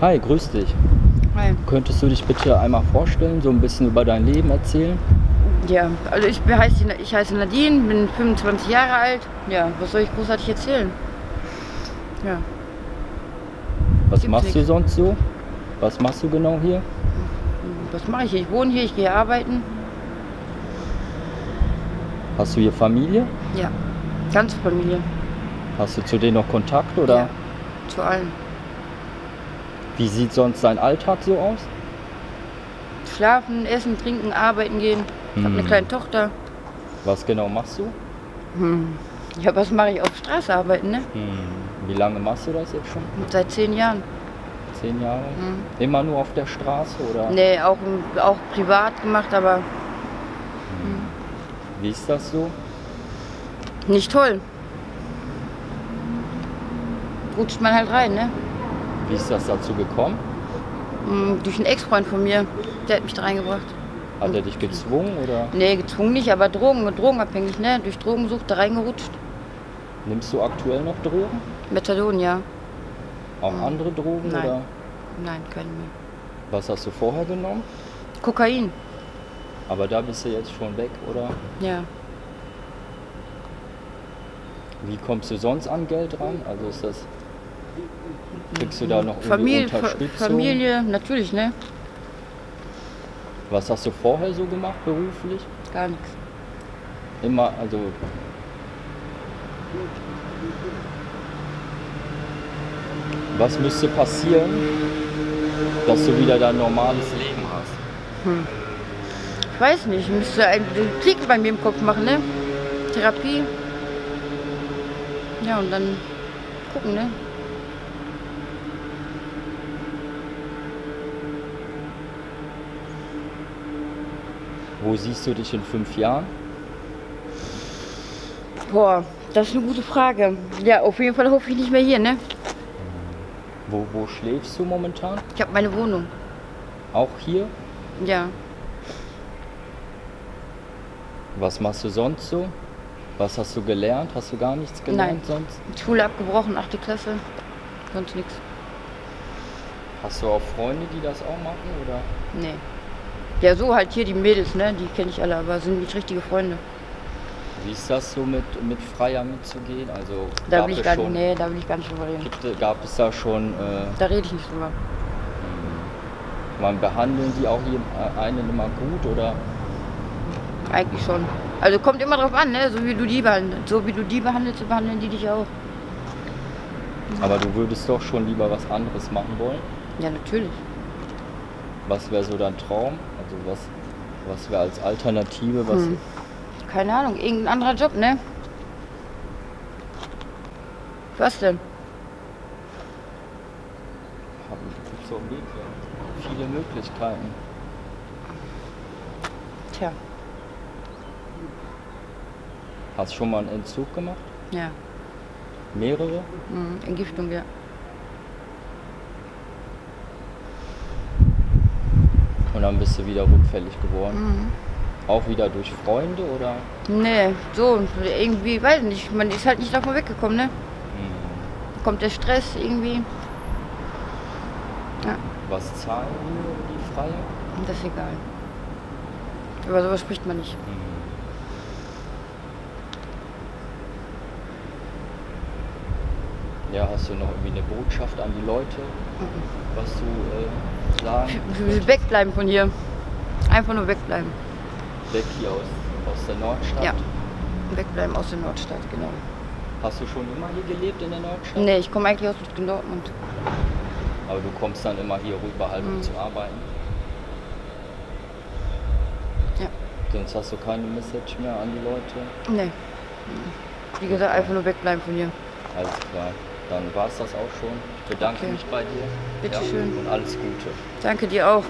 Hi, grüß dich. Hi. Könntest du dich bitte einmal vorstellen, so ein bisschen über dein Leben erzählen? Ja, also ich heiße Nadine, bin 25 Jahre alt. Ja, was soll ich großartig erzählen? Ja. Was machst du sonst so? Was machst du genau hier? Was mache ich hier? Ich wohne hier, ich gehe arbeiten. Hast du hier Familie? Ja, ganze Familie. Hast du zu denen noch Kontakt, oder? Ja, zu allen. Wie sieht sonst dein Alltag so aus? Schlafen, essen, trinken, arbeiten gehen. Ich habe eine kleine Tochter. Was genau machst du? Ja, was mache ich? Auf Straße arbeiten, ne? Wie lange machst du das jetzt schon? Seit 10 Jahren. 10 Jahre? Immer nur auf der Straße, oder? Nee, auch privat gemacht, aber... Wie ist das so? Nicht toll. Rutscht man halt rein, ne? Wie ist das dazu gekommen? Durch einen Ex-Freund von mir. Der hat mich da reingebracht. Hat er dich gezwungen, oder? Nee, gezwungen nicht, aber drogenabhängig, ne? Durch Drogensucht da reingerutscht. Nimmst du aktuell noch Drogen? Methadon, ja. Auch andere Drogen, nein, oder? Nein, keine mehr. Was hast du vorher genommen? Kokain. Aber da bist du jetzt schon weg, oder? Ja. Wie kommst du sonst an Geld ran? Also ist das... Kriegst du da noch irgendwie Unterstützung? Familie, natürlich, ne? Was hast du vorher so gemacht, beruflich? Gar nichts. Immer, also... Was müsste passieren, dass du wieder dein normales Leben hast? Ich weiß nicht, ich müsste einen Klick bei mir im Kopf machen, ne? Therapie. Ja, und dann gucken, ne? Wo siehst du dich in 5 Jahren? Boah, das ist eine gute Frage. Ja, auf jeden Fall hoffe ich nicht mehr hier, ne? Wo schläfst du momentan? Ich habe meine Wohnung. Auch hier? Ja. Was machst du sonst so? Was hast du gelernt? Hast du gar nichts gelernt sonst? Nein, Schule abgebrochen, 8. Klasse, sonst nichts. Hast du auch Freunde, die das auch machen, oder? Nee. Ja, so halt hier die Mädels, ne? Die kenne ich alle, aber sind nicht richtige Freunde. Wie ist das so mit Freier mitzugehen? Also da will ich gar nicht, nee, da will ich gar nicht drüber reden. Gab es da schon... Da rede ich nicht drüber. Man behandeln die auch einen immer gut, oder? Eigentlich schon. Also kommt immer drauf an, ne? So wie du die behandelst, so behandeln die dich auch. Aber du würdest doch schon lieber was anderes machen wollen? Ja, natürlich. Was wäre so dein Traum? Also was wäre als Alternative? Was? Keine Ahnung, irgendein anderer Job, ne? Was denn? Gibt es auch viele Möglichkeiten. Tja. Hast du schon mal einen Entzug gemacht? Ja. Mehrere? Entgiftung, ja. Und dann bist du wieder rückfällig geworden? Auch wieder durch Freunde, oder? Nee, so irgendwie, weiß nicht, man ist halt nicht davon weggekommen, ne? Kommt der Stress irgendwie. Ja. Was zahlen die Freie? Das ist egal. Über sowas spricht man nicht. Ja, hast du noch irgendwie eine Botschaft an die Leute, was du sagen willst? Wegbleiben von hier. Einfach nur wegbleiben. Weg hier aus der Nordstadt? Ja, wegbleiben aus der Nordstadt, genau. Hast du schon immer hier gelebt in der Nordstadt? Nee, ich komme eigentlich aus Dortmund. Aber du kommst dann immer hier rüber, halt um zu arbeiten? Ja. Sonst hast du keine Message mehr an die Leute? Nee. Wie gesagt, einfach nur wegbleiben von hier. Alles klar. Dann war es das auch schon. Ich bedanke mich bei dir. Bitteschön. Ja, und alles Gute. Danke dir auch.